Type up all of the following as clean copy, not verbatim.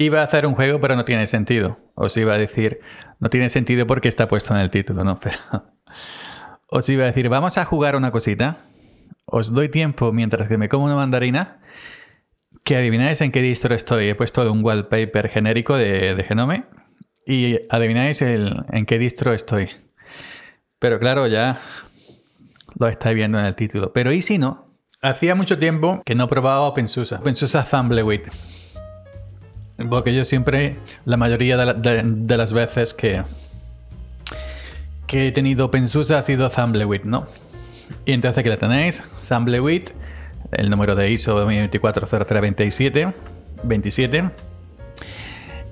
Iba a hacer un juego, pero no tiene sentido. Os iba a decir, no tiene sentido porque está puesto en el título, ¿no? Pero os iba a decir, vamos a jugar una cosita. Os doy tiempo mientras que me como una mandarina. Que adivináis en qué distro estoy. He puesto un wallpaper genérico de Gnome. Y adivináis en qué distro estoy. Pero claro, ya lo estáis viendo en el título. Pero ¿y si no? Hacía mucho tiempo que no probaba OpenSUSE. OpenSUSE Tumbleweed. Porque yo siempre, la mayoría de las veces que he tenido OpenSUSE ha sido Tumbleweed, ¿no? Y entonces aquí la tenéis, Tumbleweed, el número de ISO 2024-0327.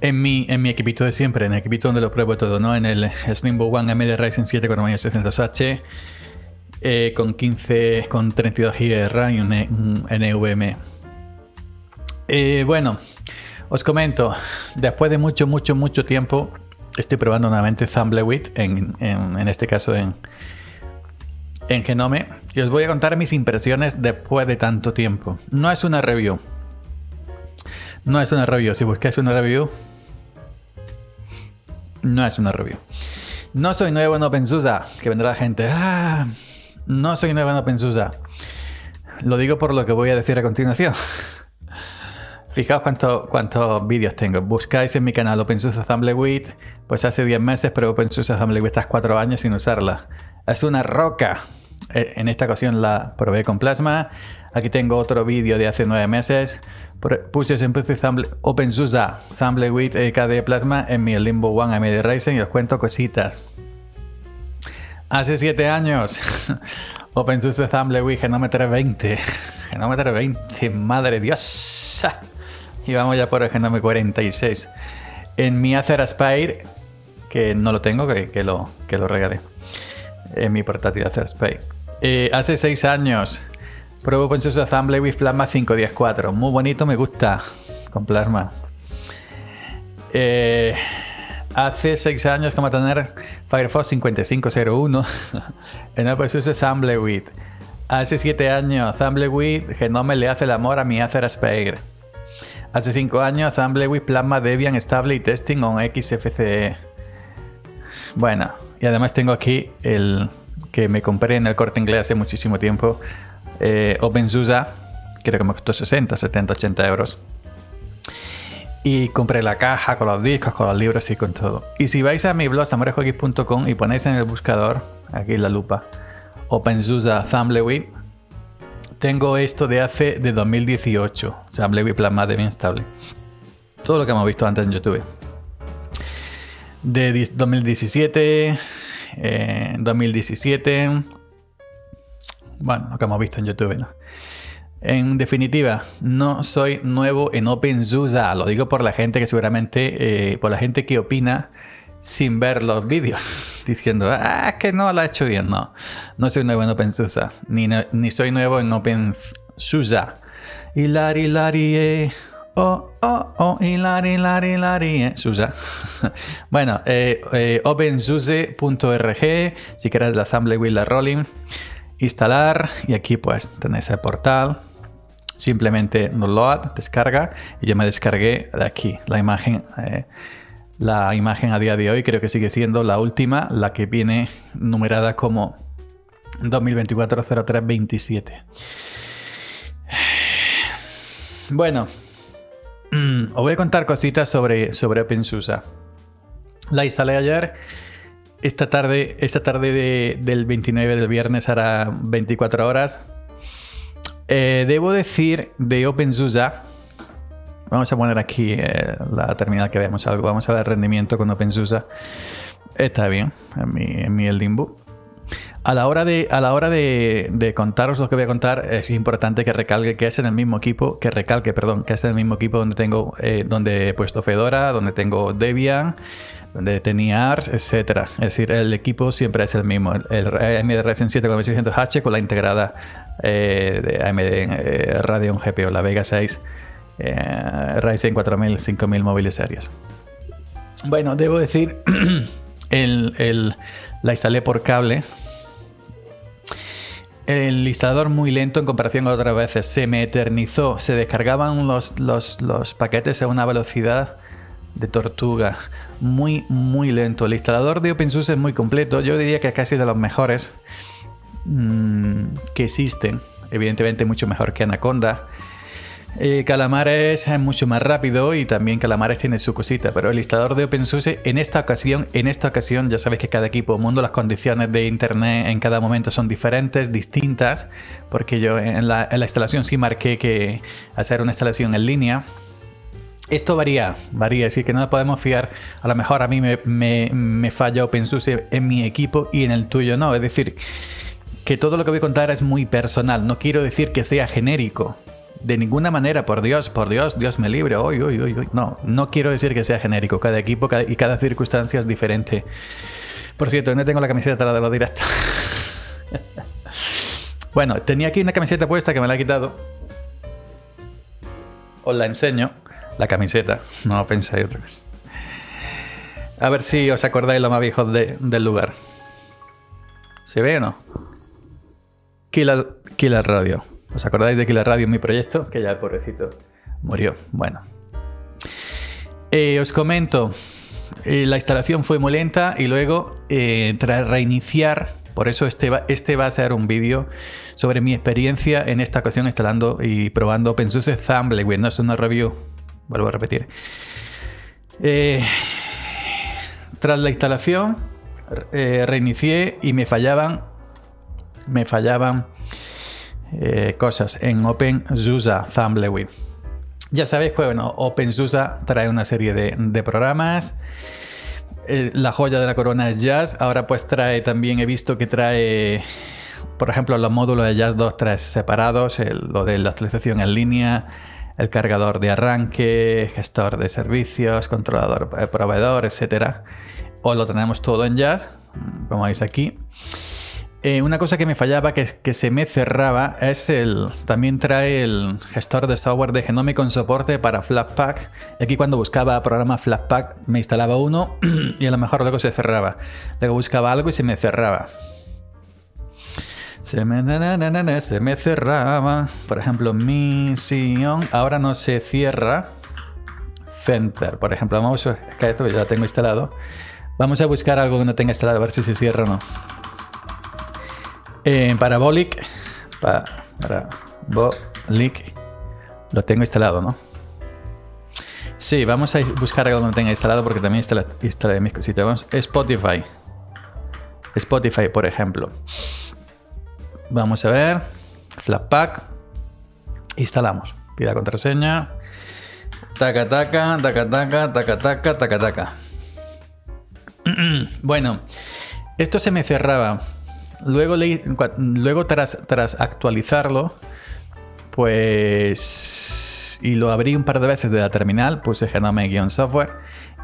En mi equipito de siempre, en el equipito donde lo pruebo todo, ¿no? En el Slimbook One AMD Ryzen 7 con 9800H, con 32 GB de RAM y un NVMe. Bueno... Os comento, después de mucho tiempo estoy probando nuevamente Tumbleweed, en este caso en Gnome, y os voy a contar mis impresiones después de tanto tiempo. No es una review, no es una review, si buscáis una review, no es una review. No soy nuevo en OpenSUSE, que vendrá la gente, ah, no soy nuevo en OpenSUSE, lo digo por lo que voy a decir a continuación. Fijaos cuántos vídeos tengo. Buscáis en mi canal OpenSUSE Tumbleweed, pues hace 10 meses, pero OpenSUSE Tumbleweed está 4 años sin usarla. Es una roca. En esta ocasión la probé con Plasma. Aquí tengo otro vídeo de hace 9 meses. Puse OpenSUSE Tumbleweed KDE Plasma en mi Limbo One AMD Ryzen y os cuento cositas. Hace 7 años, OpenSUSE Tumbleweed GNOME 320. GNOME 320, madre Dios. Y vamos ya por el GNOME 46. En mi Acer Aspire, que no lo tengo, que lo regalé. En mi portátil Acer Aspire. Hace 6 años probé OpenSUSE Tumbleweed Plasma 5.10.4. Muy bonito, me gusta con Plasma. Hace 6 años que vamos a tener Firefox 5501 en OpenSUSE Tumbleweed. Hace 7 años Tumbleweed GNOME le hace el amor a mi Acer Aspire. Hace 5 años, Tumbleweed Plasma Debian Stable y Testing on XFCE. Bueno, y además tengo aquí el que me compré en el Corte Inglés hace muchísimo tiempo. OpenSUSE, creo que me costó 60, 70, 80 euros. Y compré la caja con los discos, con los libros y con todo. Y si vais a mi blog samorejox.com y ponéis en el buscador, aquí en la lupa, OpenSUSE Tumbleweed, tengo esto de 2018, Tumbleweed Plasma Debian Stable. Todo lo que hemos visto antes en YouTube. De 2017, 2017. Bueno, lo que hemos visto en YouTube, ¿no? En definitiva, no soy nuevo en OpenSUSE. Lo digo por la gente que seguramente, por la gente que opina sin ver los vídeos, diciendo, ah, es que no lo he hecho bien. No, no soy nuevo en OpenSUSE, ni soy nuevo en OpenSUSE. Hilari, hilari, oh, oh, oh, hilari, hilari, hilari, SUSE. Bueno, opensuse.org, si queréis la Tumbleweed, la rolling, instalar, y aquí pues tenéis el portal. Simplemente download, descarga, y yo me descargué de aquí la imagen. La imagen a día de hoy creo que sigue siendo la última, la que viene numerada como 2024-0327. Bueno, os voy a contar cositas sobre OpenSUSE. La instalé ayer. Esta tarde del 29 del viernes hará 24 horas. Debo decir de OpenSUSE... Vamos a poner aquí la terminal que veamos algo. Vamos a ver rendimiento con OpenSUSE. Está bien, en mi Limbo. A la hora de contaros lo que voy a contar, es importante que recalque que es en el mismo equipo, que es en el mismo equipo donde tengo, donde he puesto Fedora, donde tengo Debian, donde tenía ARS, etcétera. Es decir, el equipo siempre es el mismo. El AMD Ryzen 7 con 9600H con la integrada de AMD Radeon GPU, la Vega 6. Ryzen 4000, 5000 móviles series. Bueno, debo decir, la instalé por cable el instalador muy lento en comparación con otras veces. Se me eternizó, se descargaban los paquetes a una velocidad de tortuga. Muy lento. El instalador de OpenSUSE es muy completo. Yo diría que es casi de los mejores que existen. Evidentemente mucho mejor que Anaconda. Calamares es mucho más rápido y también Calamares tiene su cosita, pero el instalador de OpenSUSE en esta ocasión, ya sabéis que cada equipo o mundo, las condiciones de internet en cada momento son diferentes, distintas, porque yo en la instalación sí marqué que hacer una instalación en línea. Esto varía, es decir, que no nos podemos fiar. A lo mejor a mí me falla OpenSUSE en mi equipo y en el tuyo no, es decir, que todo lo que voy a contar es muy personal, no quiero decir que sea genérico. De ninguna manera, por Dios, Dios me libre, uy. No quiero decir que sea genérico, cada equipo y cada circunstancia es diferente. Por cierto, no tengo la camiseta de los directos. Bueno, tenía aquí una camiseta puesta que me la he quitado. Os la enseño, la camiseta, no pensáis otra vez. A ver si os acordáis lo más viejo del lugar. ¿Se ve o no? Killer Radio. ¿Os acordáis de que la radio es mi proyecto? Que ya el pobrecito murió. Bueno. Os comento. La instalación fue muy lenta y luego, tras reiniciar, por eso este va a ser un vídeo sobre mi experiencia en esta ocasión instalando y probando OpenSUSE Tumbleweed. No es una review. Vuelvo a repetir. Tras la instalación, reinicié y me fallaban cosas en OpenSUSE Tumbleweed. Ya sabéis, pues bueno, OpenSUSE trae una serie de programas. La joya de la corona es YaST. Ahora pues trae también, he visto que trae, por ejemplo, los módulos de YaST 2.3 separados, lo de la actualización en línea, el cargador de arranque, gestor de servicios, controlador, proveedor, etcétera. Os lo tenemos todo en YaST, como veis aquí. Una cosa que me fallaba, que se me cerraba, es también trae el gestor de software de GNOME con soporte para Flatpak. Aquí cuando buscaba programa Flatpak me instalaba uno y a lo mejor luego se cerraba. Luego buscaba algo y se me cerraba. Se me cerraba. Por ejemplo, misión. Ahora no se cierra. Center. Por ejemplo, vamos a buscar esto, que ya lo tengo instalado. Vamos a buscar algo que no tenga instalado, a ver si se cierra o no. Parabolic. Parabolic. Lo tengo instalado, ¿no? Sí, vamos a buscar algo que no tenga instalado porque también instalé mis cositas. Vamos. Spotify. Spotify, por ejemplo. Vamos a ver. Flatpak. Instalamos. Pida contraseña. Taca. Bueno, esto se me cerraba. Luego tras actualizarlo, pues, y lo abrí un par de veces de la terminal, puse GNOME-software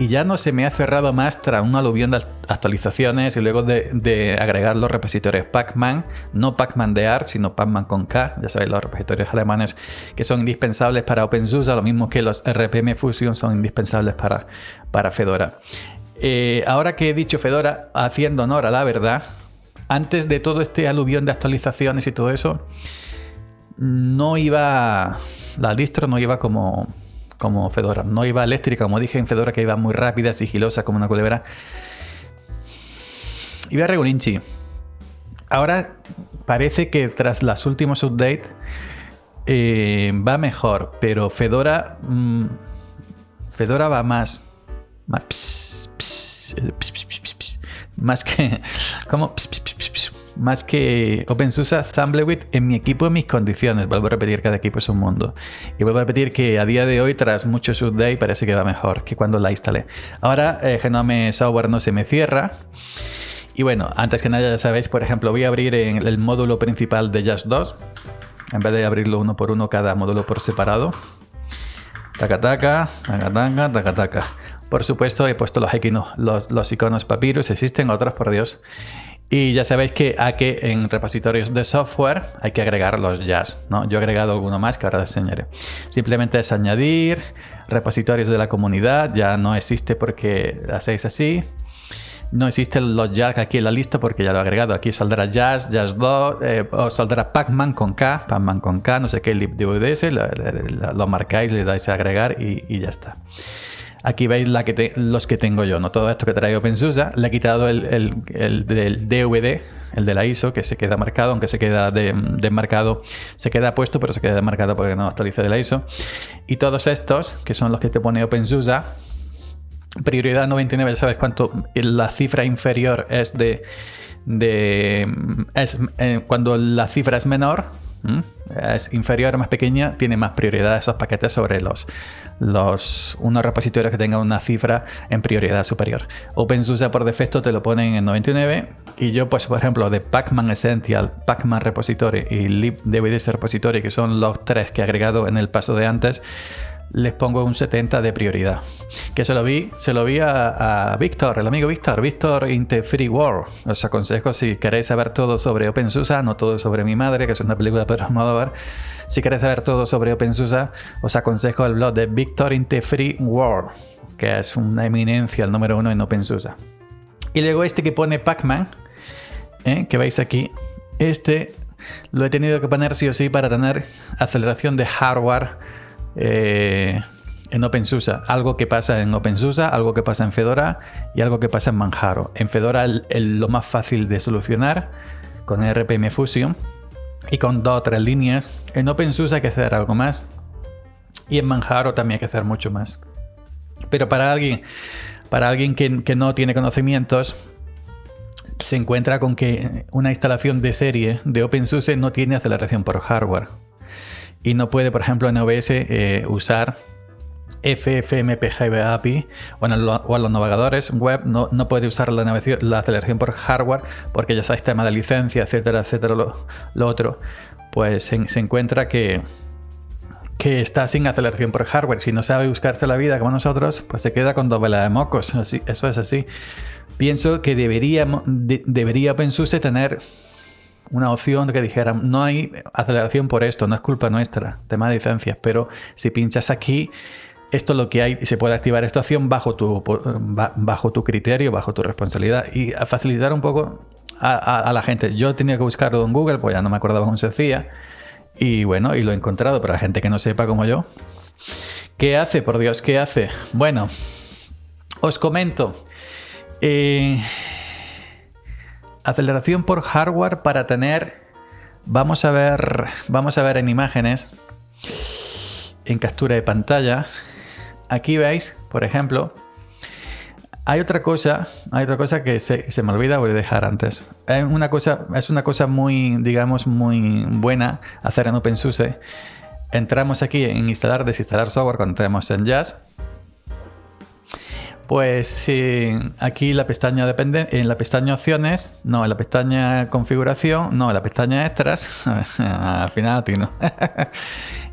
y ya no se me ha cerrado más tras un aluvión de actualizaciones y luego de agregar los repositorios Packman, no Packman de ART, sino Packman con K, ya sabéis, los repositorios alemanes que son indispensables para OpenSUSE, lo mismo que los RPM Fusion son indispensables para Fedora. Ahora que he dicho Fedora, haciendo honor a la verdad, antes de todo este aluvión de actualizaciones y todo eso, la distro no iba como Fedora, no iba eléctrica, como dije en Fedora, que iba muy rápida, sigilosa, como una culebra. Iba regulinchi. Ahora parece que tras las últimas updates va mejor, pero Fedora va más que OpenSUSE Tumbleweed en mi equipo, en mis condiciones. Vuelvo a repetir, cada equipo es un mundo. Y vuelvo a repetir que a día de hoy, tras muchos updates, parece que va mejor que cuando la instalé. Ahora GNOME Software no se me cierra. Y bueno, antes que nada, ya sabéis, por ejemplo, voy a abrir el módulo principal de YaST 2. En vez de abrirlo uno por uno, cada módulo por separado. Taca. Por supuesto, he puesto los iconos Papirus, existen otros, por Dios. Y ya sabéis que aquí en repositorios de software hay que agregar los YaST, ¿no? Yo he agregado alguno más que ahora les enseñaré. Simplemente es añadir repositorios de la comunidad, ya no existe porque hacéis así. No existen los jazz aquí en la lista porque ya lo he agregado. Aquí saldrá jazz, jazz 2, o saldrá Packman con K, no sé qué, libdvds, lo marcáis, le dais a agregar y ya está. Aquí veis la que los que tengo yo, ¿no? Todo esto que trae OpenSUSE, le he quitado el del DVD, el de la ISO, que se queda marcado, aunque se queda desmarcado, se queda puesto, pero se queda desmarcado porque no actualiza de la ISO. Y todos estos, que son los que te pone OpenSUSE, prioridad 99, ya sabes cuánto, la cifra inferior es cuando la cifra es menor, es inferior o más pequeña, tiene más prioridad esos paquetes sobre unos repositorios que tengan una cifra en prioridad superior. OpenSUSE por defecto te lo ponen en 99 y yo, pues por ejemplo, de Packman Essential, Packman Repository y libdvds Repository, que son los tres que he agregado en el paso de antes, les pongo un 70 de prioridad. Que se lo vi a Víctor, el amigo Víctor, Víctor in the Free World. Os aconsejo, si queréis saber todo sobre OpenSUSE, no todo sobre mi madre, que es una película de Pedro Almodóvar. Si queréis saber todo sobre OpenSUSE, os aconsejo el blog de Víctor in the Free World, que es una eminencia, el número uno en OpenSUSE. Y luego este que pone Packman, que veis aquí, este lo he tenido que poner sí o sí para tener aceleración de hardware en OpenSUSE, algo que pasa en OpenSUSE, algo que pasa en Fedora y algo que pasa en Manjaro. En Fedora lo más fácil de solucionar con RPM Fusion y con 2 o 3 líneas. En OpenSUSE hay que hacer algo más y en Manjaro también hay que hacer mucho más. Pero para alguien que no tiene conocimientos, se encuentra con que una instalación de serie de OpenSUSE no tiene aceleración por hardware. Y no puede, por ejemplo, en OBS usar FFmpeg VA-API o en los navegadores web no puede usar la aceleración por hardware porque ya sabéis, tema de licencia, etcétera, etcétera, lo otro. Pues se encuentra que está sin aceleración por hardware. Si no sabe buscarse la vida como nosotros, pues se queda con dos velas de mocos. Así, eso es así. Pienso que debería OpenSUSE tener una opción que dijera: no hay aceleración por esto, no es culpa nuestra, tema de licencias, pero si pinchas aquí, esto es lo que hay y se puede activar esta opción bajo tu criterio, bajo tu responsabilidad, y a facilitar un poco a la gente. Yo tenía que buscarlo en Google, pues ya no me acordaba cómo se hacía, y bueno, y lo he encontrado, pero la gente que no sepa como yo, ¿qué hace? Por Dios, ¿qué hace? Bueno, os comento. Aceleración por hardware para tener, vamos a ver en imágenes, en captura de pantalla. Aquí veis, por ejemplo, hay otra cosa que se me olvida, voy a dejar antes. Es una cosa muy, digamos, muy buena hacer en OpenSUSE. Entramos aquí en instalar, desinstalar software cuando entramos en YaST. Pues aquí en la pestaña configuración, no, en la pestaña extras, al final atino.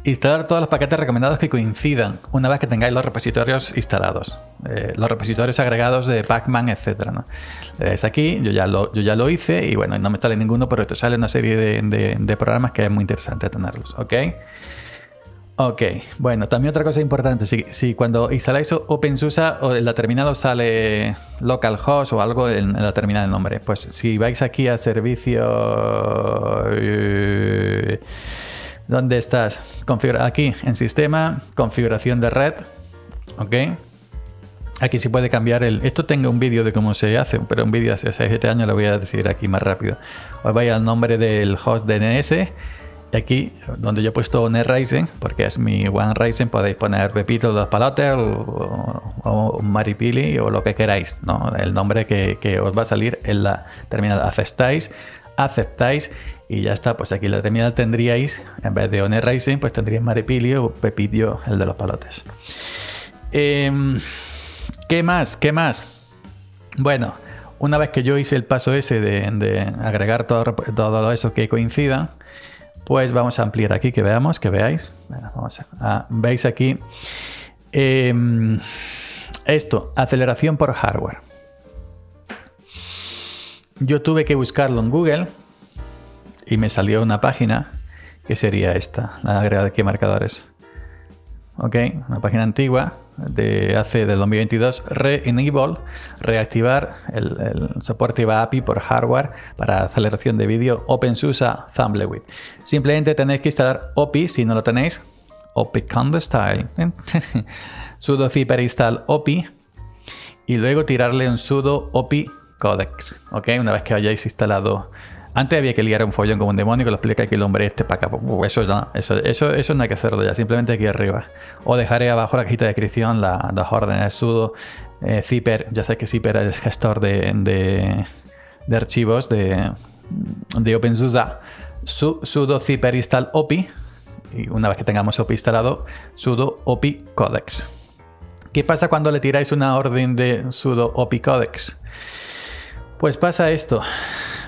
Instalar todos los paquetes recomendados que coincidan una vez que tengáis los repositorios instalados, los repositorios agregados de Packman, etcétera, ¿no? Le dais aquí, yo ya lo hice y bueno, no me sale ninguno, pero esto sale una serie de programas que es muy interesante tenerlos, ¿ok? Ok, bueno, también otra cosa importante, si cuando instaláis OpenSUSE o en la terminal os sale localhost o algo en la terminal del nombre, pues si vais aquí a servicio, ¿dónde estás? Aquí en sistema, configuración de red, ok. Aquí se puede cambiar esto tengo un vídeo de cómo se hace, pero un vídeo de hace 6-7 años lo voy a decir aquí más rápido. Os vais al nombre del host DNS. Y aquí, donde yo he puesto One Ryzen, porque es mi One Ryzen, podéis poner Pepito, Los Palotes o Maripili o lo que queráis, ¿no? El nombre que os va a salir en la terminal. Aceptáis y ya está. Pues aquí en la terminal tendríais, en vez de One Ryzen, pues tendríais Maripili o Pepito, el de los palotes. ¿Qué más? ¿Qué más? Bueno, una vez que yo hice el paso ese de agregar todo eso que coincida, pues vamos a ampliar aquí, que veáis. Bueno, veis aquí esto, aceleración por hardware. Yo tuve que buscarlo en Google y me salió una página que sería esta, la agregada de aquí marcadores. Ok, una página antigua de hace del 2022. Re-enable, reactivar el soporte VA-API por hardware para aceleración de vídeo openSUSE a Tumbleweed. Simplemente tenéis que instalar OPI si no lo tenéis. OPI con the style. Sudo Zypper install OPI y luego tirarle un sudo OPI codex. Ok, una vez que hayáis instalado. Antes había que liar un follón como un demonio que lo explica que el hombre este para acá. Eso no hay que hacerlo ya, simplemente aquí arriba. O dejaré abajo la cajita de descripción las órdenes sudo Zypper. Ya sé que Zypper es el gestor de archivos de OpenSUSE. Sudo Zypper install OPI. Y una vez que tengamos OPI instalado, sudo OPI codex. ¿Qué pasa cuando le tiráis una orden de sudo OPI codex? Pues pasa esto.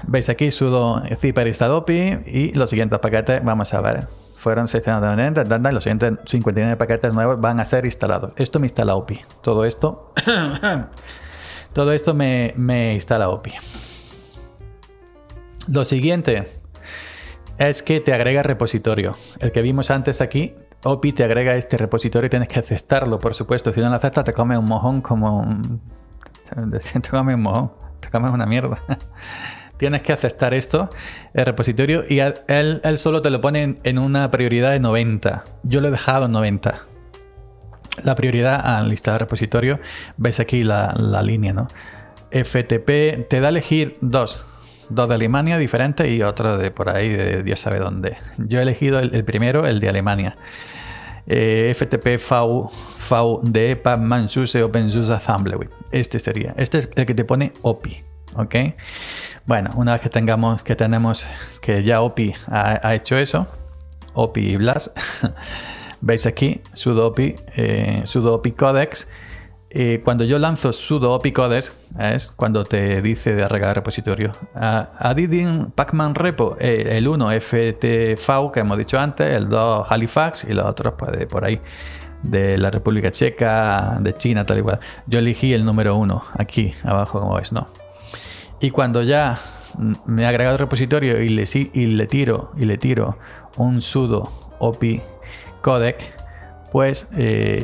Veis aquí sudo Zypper install OPI y los siguientes paquetes, vamos a ver, fueron 690, los siguientes 59 paquetes nuevos van a ser instalados. Esto me instala OPI, todo esto, todo esto me instala OPI. Lo siguiente es que te agrega repositorio, el que vimos antes aquí. OPI te agrega este repositorio y tienes que aceptarlo, por supuesto. Si no lo aceptas te comes un mojón te comes una mierda. Tienes que aceptar esto, el repositorio, y él solo te lo pone en una prioridad de 90. Yo lo he dejado en 90. La prioridad al instalar repositorio, veis aquí la línea, ¿no? FTP, te da a elegir dos de Alemania diferentes y otro de por ahí, de Dios sabe dónde. Yo he elegido el primero, el de Alemania. FTP VD Packman SUSE OpenSUSE Tumbleweed. Este sería. Este es el que te pone OPI. Ok, bueno, una vez que tenemos que ya OPI ha hecho eso, OPI Blast, veis aquí sudo OPI, sudo OPI codex. Cuando yo lanzo sudo OPI codex es cuando te dice de agregar repositorio. Adding Packman repo, el 1 FTV que hemos dicho antes, el 2 Halifax y los otros pues, de por ahí, de la República Checa, de China, tal y cual. Yo elegí el número 1 aquí abajo, como veis, ¿no? Y cuando ya me he agregado el repositorio y le tiro un sudo opi codec, pues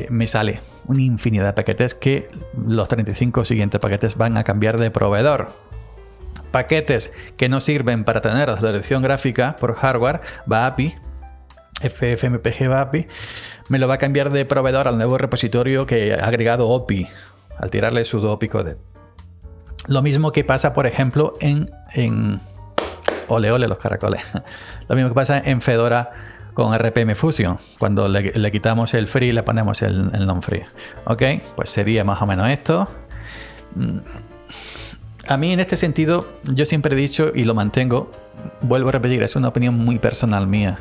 me sale una infinidad de paquetes, que los 35 siguientes paquetes van a cambiar de proveedor. Paquetes que no sirven para tener aceleración gráfica por hardware, VA-API, FFmpeg VA-API, me lo va a cambiar de proveedor al nuevo repositorio que ha agregado OPI, al tirarle sudo opi codec. Lo mismo que pasa, por ejemplo, en ole ole los caracoles. Lo mismo que pasa en Fedora con RPM Fusion. Cuando le quitamos el free y le ponemos el non-free. Ok, pues sería más o menos esto. A mí en este sentido, yo siempre he dicho y lo mantengo, vuelvo a repetir, es una opinión muy personal mía.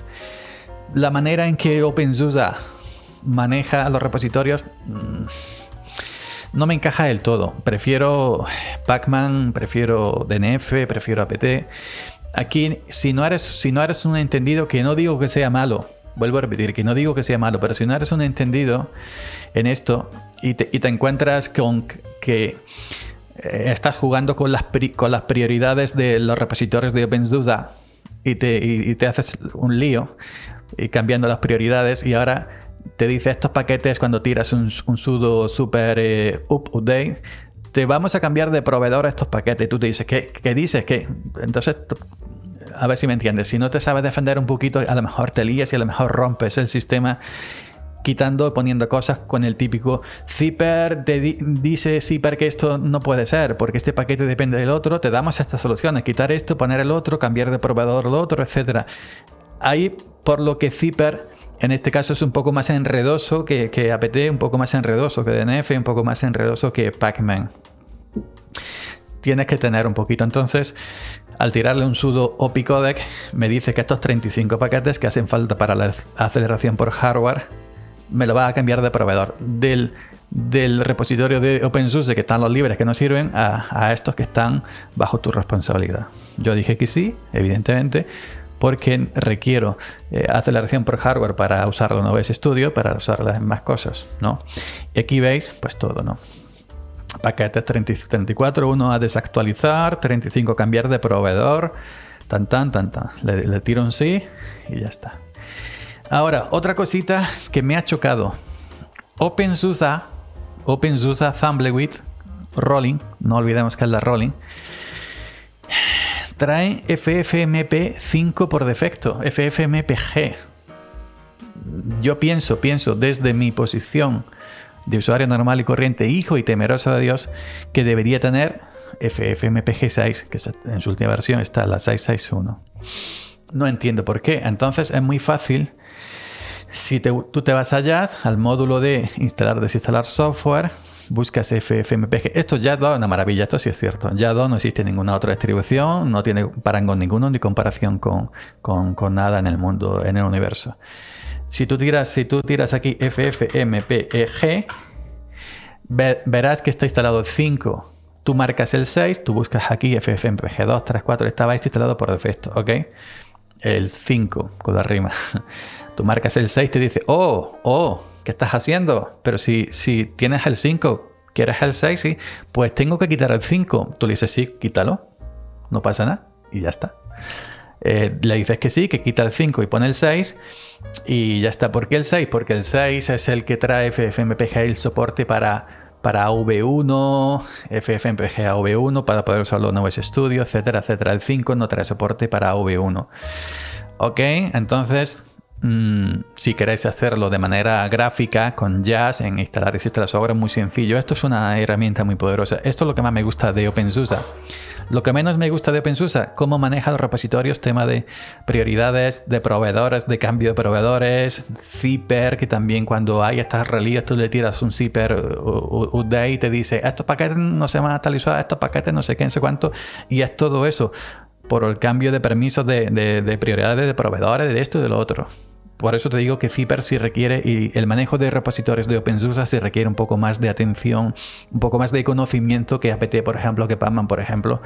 La manera en que OpenSUSE maneja los repositorios no me encaja del todo. Prefiero Packman, prefiero DNF, prefiero apt. Aquí, si no eres un entendido, que no digo que sea malo, vuelvo a repetir, que no digo que sea malo, pero si no eres un entendido en esto y te encuentras con que estás jugando con las prioridades de los repositorios de OpenSUSE y te haces un lío y cambiando las prioridades, y ahora te dice estos paquetes cuando tiras un sudo super update, te vamos a cambiar de proveedor a estos paquetes, y tú te dices, ¿qué dices? ¿Qué? Entonces, a ver si me entiendes, si no te sabes defender un poquito, a lo mejor te lías y a lo mejor rompes el sistema quitando, poniendo cosas con el típico Zypper, dice Zypper que esto no puede ser porque este paquete depende del otro, te damos estas soluciones, quitar esto, poner el otro, cambiar de proveedor al otro, etcétera. Ahí, por lo que Zypper en este caso es un poco más enredoso que apt, un poco más enredoso que DNF, un poco más enredoso que Packman. Tienes que tener un poquito. Entonces, al tirarle un sudo opi codec, me dice que estos 35 paquetes que hacen falta para la aceleración por hardware, me lo va a cambiar de proveedor. Del repositorio de OpenSUSE, que están los libres que no sirven, a estos que están bajo tu responsabilidad. Yo dije que sí, evidentemente, porque requiero aceleración por hardware para usarlo en OBS Studio, para usarlas en más cosas, ¿no? Y aquí veis, pues todo, ¿no? Paquetes 34, 1 a desactualizar, 35 cambiar de proveedor, tan, tan, tan, tan. Le tiro un sí y ya está. Ahora, otra cosita que me ha chocado. OpenSUSE Tumbleweed Rolling, no olvidemos que es la Rolling, trae FFmpeg 5 por defecto, FFmpeg. Yo pienso desde mi posición de usuario normal y corriente, hijo y temeroso de Dios, que debería tener FFmpeg 6, que en su última versión está la 661. No entiendo por qué. Entonces es muy fácil. Si tú te vas a YaST, al módulo de instalar, desinstalar software, buscas FFmpeg. Esto ya da una maravilla, esto sí es cierto. Ya no existe ninguna otra distribución, no tiene parangón ninguno ni comparación con nada en el mundo, en el universo. Si tú tiras aquí FFmpeg, verás que está instalado el 5. Tú marcas el 6, tú buscas aquí FFmpeg 2, 3, 4, estaba instalado por defecto, ¿ok? El 5, con la rima. Tú marcas el 6, te dice, oh, ¿qué estás haciendo? Pero si tienes el 5, quieres el 6, sí, pues tengo que quitar el 5. Tú le dices, sí, quítalo, no pasa nada, y ya está. Le dices que sí, que quita el 5 y pone el 6 y ya está. ¿Por qué el 6? Porque el 6 es el que trae FFmpeg, el soporte para AV1, FFmpeg AV1, para poder usarlo en OBS Studio, etcétera, etcétera. El 5 no trae soporte para AV1. Ok, entonces, si queréis hacerlo de manera gráfica con YaST, en instalar y desinstalar software, es muy sencillo. Esto es una herramienta muy poderosa. Esto es lo que más me gusta de OpenSUSE. Lo que menos me gusta de OpenSUSE, cómo maneja los repositorios, tema de prioridades, de proveedores, de cambio de proveedores, Zypper, que también cuando hay estas relías tú le tiras un Zypper update y te dice estos paquetes no se van a actualizar, estos paquetes no sé qué, no sé cuánto, y es todo eso por el cambio de permisos de prioridades, de proveedores, de esto y de lo otro. Por eso te digo que Zypper sí requiere, y el manejo de repositorios de OpenSUSE sí requiere un poco más de atención, un poco más de conocimiento que apt, por ejemplo, que Packman, por ejemplo,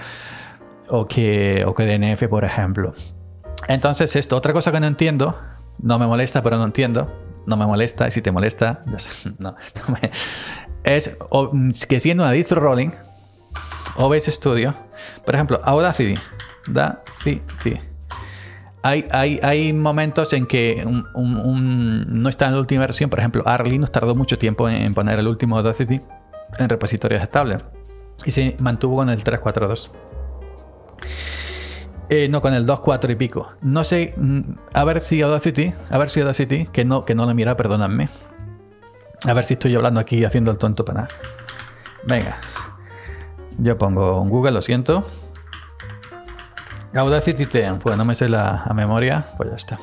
o que DNF, por ejemplo. Entonces esto, otra cosa que no entiendo, no me molesta, pero no entiendo, no me molesta, y si te molesta, es que siendo una distro rolling, OBS Studio, por ejemplo, Audacity. Hay momentos en que no está en la última versión. Por ejemplo, Arly nos tardó mucho tiempo en poner el último Audacity en repositorios estables. Y se mantuvo con el 3.4.2. No, con el 2.4 y pico. No sé, a ver si Audacity, que no lo mira, perdonadme. A ver si estoy hablando aquí haciendo el tonto para nada. Venga. Yo pongo un Google, lo siento. Audacity TM, pues no me sé a memoria, pues ya está.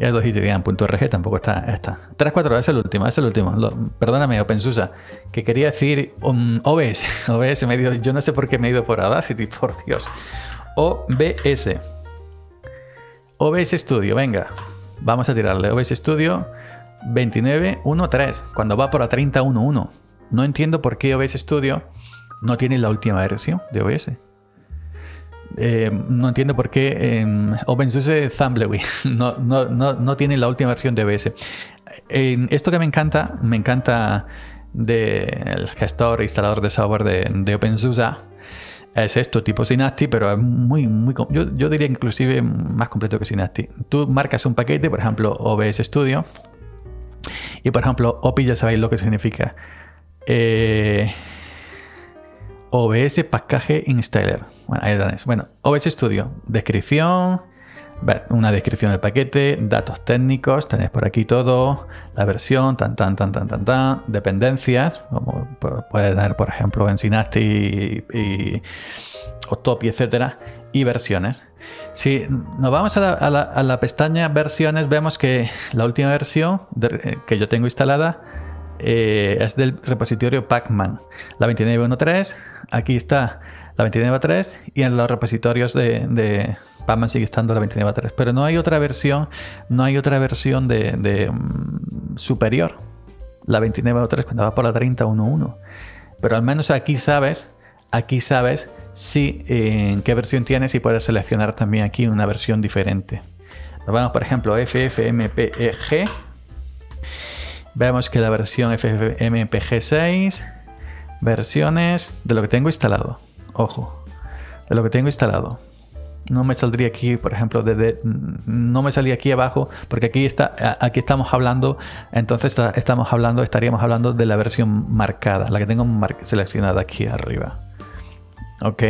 Y audacitytm.org tampoco está esta. 3.4 es el último. Perdóname, OpenSUSE, que quería decir OBS. Yo no sé por qué me he ido por Audacity, por Dios. OBS Studio, venga. Vamos a tirarle OBS Studio 29.1.3, cuando va por la 30.1.1. No entiendo por qué OBS Studio no tiene la última versión de OBS. No entiendo por qué OpenSUSE Tumbleweed no tiene la última versión de OBS. Esto que me encanta del gestor, instalador de software de OpenSUSE, es esto, tipo Synaptic, pero es muy yo diría inclusive más completo que Synaptic. Tú marcas un paquete, por ejemplo, OBS Studio, y por ejemplo, OPI, ya sabéis lo que significa. OBS Package Installer. Bueno, ahí tenéis. Bueno, OBS Studio. Descripción. Una descripción del paquete. Datos técnicos. Tenéis por aquí todo. La versión. Tan. Dependencias. Como puede tener, por ejemplo, en Synaptic y Topi, etcétera. Y versiones. Si nos vamos a la pestaña versiones, vemos que la última versión que yo tengo instalada es del repositorio Packman, la 29.1.3. Aquí está la 29.3 y en los repositorios de Packman sigue estando la 29.3, pero no hay otra versión, superior, la 29.3, cuando va por la 30.1.1. pero al menos aquí sabes si en qué versión tienes y puedes seleccionar también aquí una versión diferente. Nos vamos, por ejemplo, a FFmpeg. Vemos que la versión FFmpeg 6, versiones de lo que tengo instalado. no me saldría aquí, por ejemplo, no me salía aquí abajo, porque aquí está, aquí estamos hablando, entonces estaríamos hablando de la versión marcada, la que tengo seleccionada aquí arriba. Ok,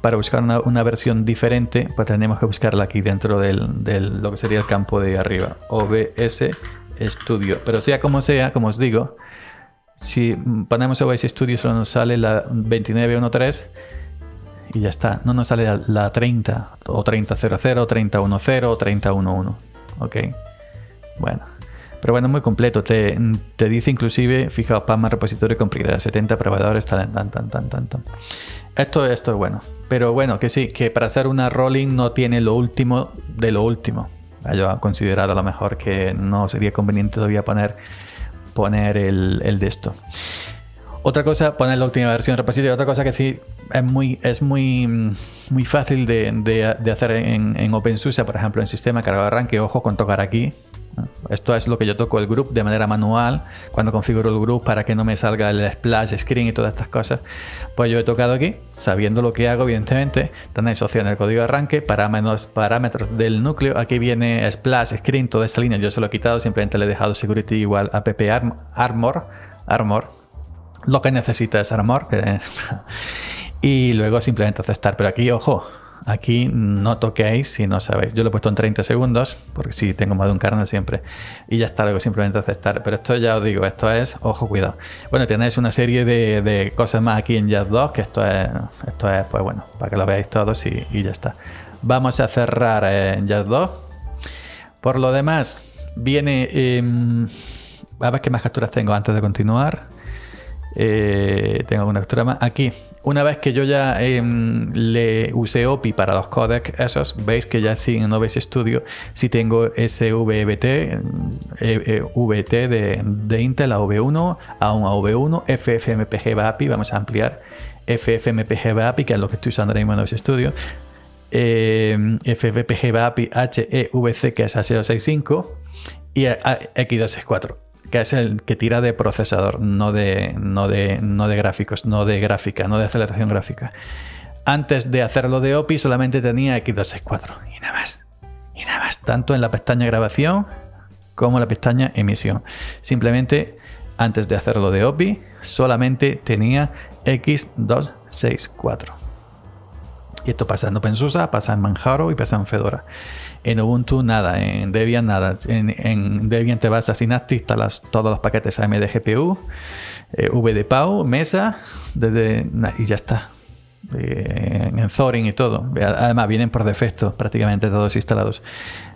para buscar una versión diferente, pues tenemos que buscarla aquí dentro de lo que sería el campo de arriba, OBS Studio. Pero sea, como os digo, si ponemos OBS Studio solo nos sale la 29.1.3 y ya está, no nos sale la 30 o 30.00 o 30.10 o 30.11. Ok, bueno. Pero bueno, muy completo. Te dice inclusive, fijaos, Packman repositorio comprimida, 70 proveedores, tan. Esto es bueno. Pero bueno, que sí, que para hacer una rolling no tiene lo último de lo último. Yo he considerado a lo mejor que no sería conveniente todavía poner el de esto. Otra cosa, poner la última versión repositorio. Otra cosa que sí es muy fácil de hacer en OpenSUSE, por ejemplo, en sistema cargado de arranque. Ojo con tocar aquí. Esto es lo que yo toco el group de manera manual cuando configuro el group para que no me salga el splash screen y todas estas cosas. Pues yo he tocado aquí, sabiendo lo que hago, evidentemente. Tenéis opciones el código de arranque, parámetros del núcleo. Aquí viene splash screen, toda esta línea yo se lo he quitado, simplemente le he dejado security igual app armor. Lo que necesita es armor. Y luego simplemente aceptar. Pero aquí, ojo. Aquí no toquéis si no sabéis. Yo lo he puesto en 30 segundos, porque si tengo más de un kernel siempre. Y ya está, luego simplemente aceptar. Pero esto ya os digo, esto es, ojo, cuidado. Bueno, tenéis una serie de cosas más aquí en YaST 2, que esto es, pues bueno, para que lo veáis todos y ya está. Vamos a cerrar en YaST 2. Por lo demás, viene... a ver qué más capturas tengo antes de continuar. Tengo una captura más. Aquí, una vez que yo ya le usé OPI para los codecs esos, veis que ya sí en OBS Studio sí tengo SVBT, VT de Intel a AV1, a un AV1, FFmpeg VA-API, vamos a ampliar FFmpeg VA-API, que es lo que estoy usando ahora mismo en OBS Studio, FFmpeg VA-API HEVC, que es A065, y X264. Que es el que tira de procesador, no de gráficos, no de gráfica, no de aceleración gráfica. Antes de hacerlo de OPI solamente tenía X264 y nada más. Y nada más, tanto en la pestaña grabación como en la pestaña emisión. Simplemente antes de hacerlo de OPI solamente tenía X264. Y esto pasa en OpenSUSE, pasa en Manjaro y pasa en Fedora. En Ubuntu nada, en Debian nada. En Debian te vas a Synaptic, instalas todos los paquetes AMD GPU, VDPAU, Mesa, y ya está. En Zorin y todo. Además vienen por defecto prácticamente todos instalados.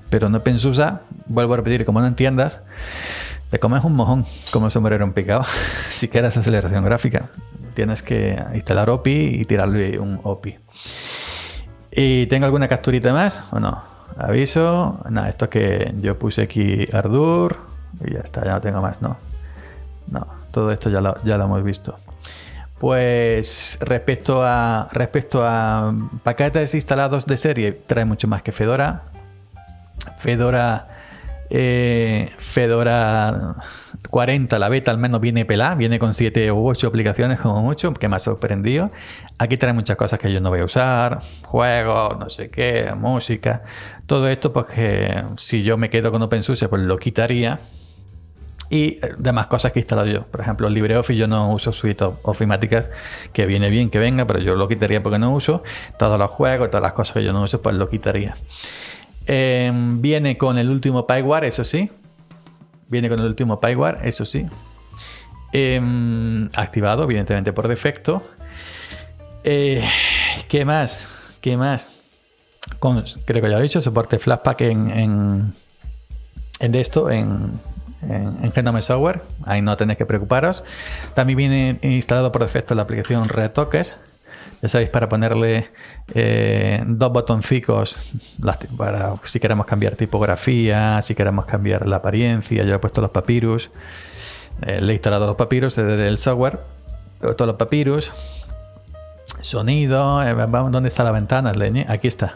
Pero en OpenSUSE, vuelvo a repetir, como no entiendas, te comes un mojón como el sombrero en picado. Si quieres aceleración gráfica, tienes que instalar OPI y tirarle un OPI. ¿Y tengo alguna capturita más o no? Aviso. Nada, esto es que yo puse aquí Ardour y ya está, ya no tengo más, ¿no? No, todo esto ya lo hemos visto. Pues respecto a paquetes instalados de serie, trae mucho más que Fedora. Fedora 40, la beta al menos viene pelada, viene con 7 u 8 aplicaciones como mucho, que me ha sorprendido. Aquí trae muchas cosas que yo no voy a usar, juegos, no sé qué, música, todo esto, porque si yo me quedo con OpenSUSE pues lo quitaría. Y demás cosas que he instalado yo, por ejemplo LibreOffice, yo no uso suite ofimáticas, que viene bien que venga, pero yo lo quitaría porque no uso. Todos los juegos, todas las cosas que yo no uso pues lo quitaría. Viene con el último PipeWire, eso sí. Activado, evidentemente, por defecto. ¿Qué más? Creo que ya lo he dicho, soporte Flatpak en GNOME Software. Ahí no tenéis que preocuparos. También viene instalado por defecto la aplicación Retoques. Ya sabéis, para ponerle dos botoncicos para si queremos cambiar tipografía, si queremos cambiar la apariencia. Yo he puesto los Papirus, le he instalado los Papirus desde el software, todos los Papirus, sonido. ¿Dónde está la ventana, Leñe? Aquí está.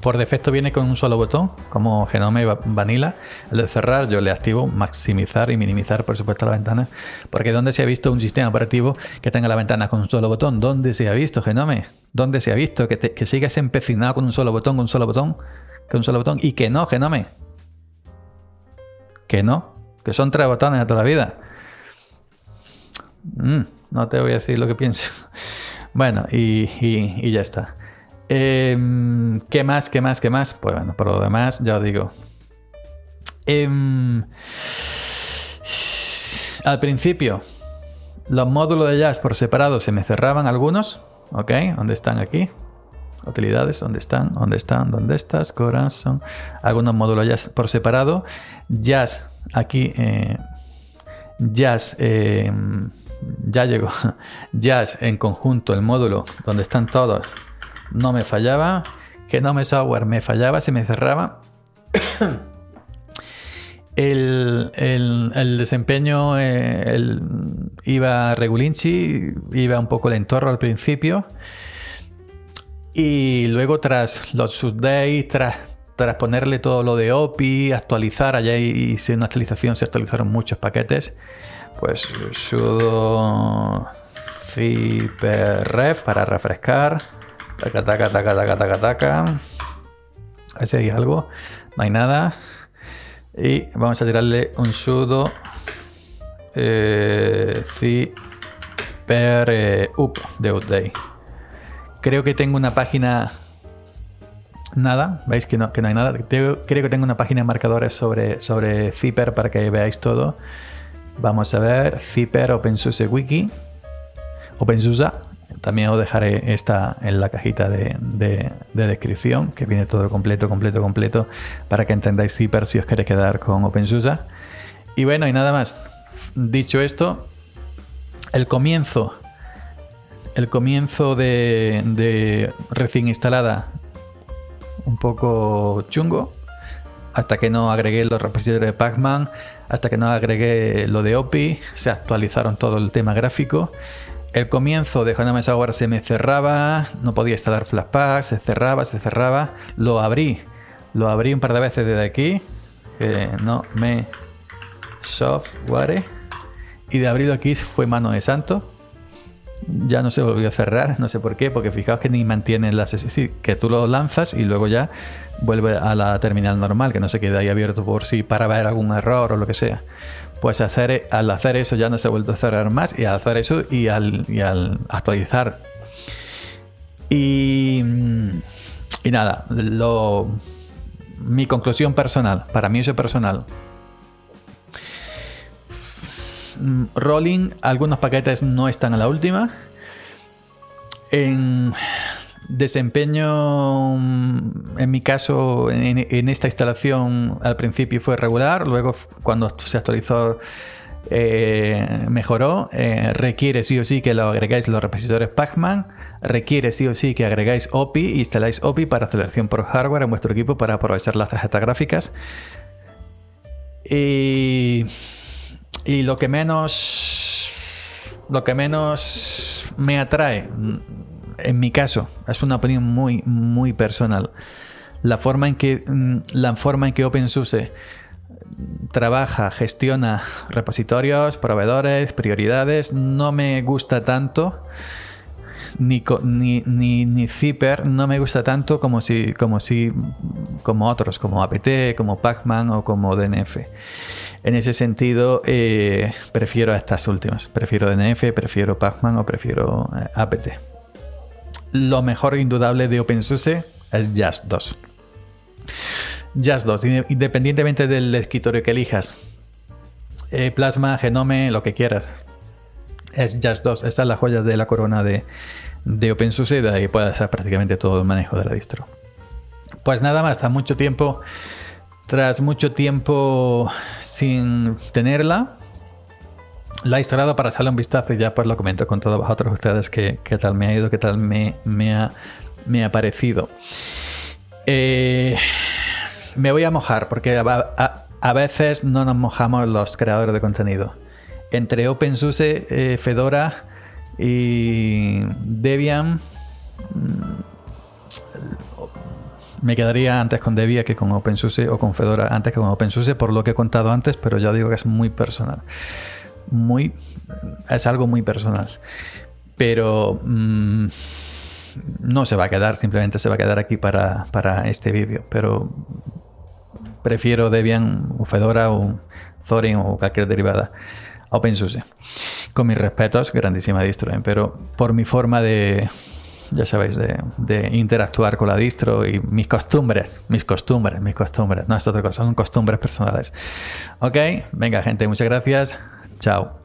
Por defecto viene con un solo botón, como Gnome Vanilla. Al de cerrar yo le activo maximizar y minimizar, por supuesto, la ventana. Porque ¿dónde se ha visto un sistema operativo que tenga la ventana con un solo botón? ¿Dónde se ha visto, Gnome? ¿Dónde se ha visto que sigas empecinado con un solo botón, y que no, Gnome? Que no, que son tres botones a toda la vida. No te voy a decir lo que pienso. Bueno, y ya está. ¿Qué más? ¿Qué más? Pues bueno, por lo demás, ya os digo. Al principio, los módulos de YaST por separado se me cerraban algunos. Ok, ¿dónde están aquí? Utilidades, ¿dónde estás? Corazón. Algunos módulos YaST por separado. YaST, aquí. YaST, ya llegó. YaST en conjunto, el módulo donde están todos. No me fallaba, que GNOME Software me fallaba, se me cerraba. El desempeño iba regulinchi, iba un poco lentorro al principio. Y luego tras los subdays, tras ponerle todo lo de OPI, actualizar, allá hice una actualización, se actualizaron muchos paquetes. Pues sudo zyperref para refrescar. Taca. A ver si hay algo. No hay nada. Y vamos a tirarle un sudo zyper up de update. Creo que tengo una página. Nada, veis que no hay nada. Creo que tengo una página de marcadores sobre Zypper para que veáis todo. Vamos a ver. Zypper OpenSUSE Wiki. OpenSUSE. También os dejaré esta en la cajita de descripción, que viene todo completo, para que entendáis Zypper si os queréis quedar con OpenSUSE. Y bueno, y nada más. Dicho esto, el comienzo de recién instalada, un poco chungo, hasta que no agregué los repositorios de Packman, hasta que no agregué lo de OPI, se actualizaron todo el tema gráfico. El comienzo de GNOME Software se me cerraba, no podía instalar Flatpak, se cerraba. Lo abrí un par de veces desde aquí, GNOME Software, y de abrirlo aquí fue mano de santo. Ya no se volvió a cerrar, no sé por qué, porque fijaos que ni mantiene la sesión, es decir, que tú lo lanzas y luego ya vuelve a la terminal normal, que no se queda ahí abierto por si para ver algún error o lo que sea. Pues al hacer eso ya no se ha vuelto a cerrar más, y al hacer eso y al actualizar. Y nada, mi conclusión personal, para mí eso personal. Rolling, algunos paquetes no están a la última. En desempeño, en mi caso, en esta instalación al principio fue regular, luego cuando se actualizó mejoró. Requiere sí o sí que lo agregáis los repositorios Packman, requiere sí o sí que agregáis OPI, instaláis OPI para aceleración por hardware en vuestro equipo para aprovechar las tarjetas gráficas. Y lo que menos me atrae, en mi caso, es una opinión muy, muy personal, la forma en que OpenSUSE trabaja, gestiona repositorios, proveedores, prioridades, no me gusta tanto, ni Zypper, no me gusta tanto como otros, como APT, como Packman o como DNF. En ese sentido, prefiero a estas últimas. Prefiero DNF, prefiero Packman o prefiero APT. Lo mejor indudable de OpenSUSE es YaST 2. YaST 2, independientemente del escritorio que elijas, Plasma, Gnome, lo que quieras, es YaST 2. Esta es la joya de la corona de OpenSUSE, y de ahí puede hacer prácticamente todo el manejo de la distro. Pues nada más, tras mucho tiempo sin tenerla, la he instalado para echarle un vistazo, y ya pues lo comento con todos vosotros, ustedes, qué tal me ha ido, qué tal me ha parecido. Me voy a mojar, porque a veces no nos mojamos los creadores de contenido. Entre OpenSUSE, Fedora y Debian, me quedaría antes con Debian que con OpenSUSE, o con Fedora antes que con OpenSUSE, por lo que he contado antes, pero ya digo que es muy personal. Es algo muy personal. Pero no se va a quedar, simplemente se va a quedar aquí para este vídeo. Pero prefiero Debian o Fedora o Zorin o cualquier derivada a OpenSUSE. Con mis respetos, grandísima distro, pero por mi forma de... ya sabéis, de interactuar con la distro y mis costumbres, no es otra cosa, son costumbres personales. Ok, venga gente, muchas gracias, chao.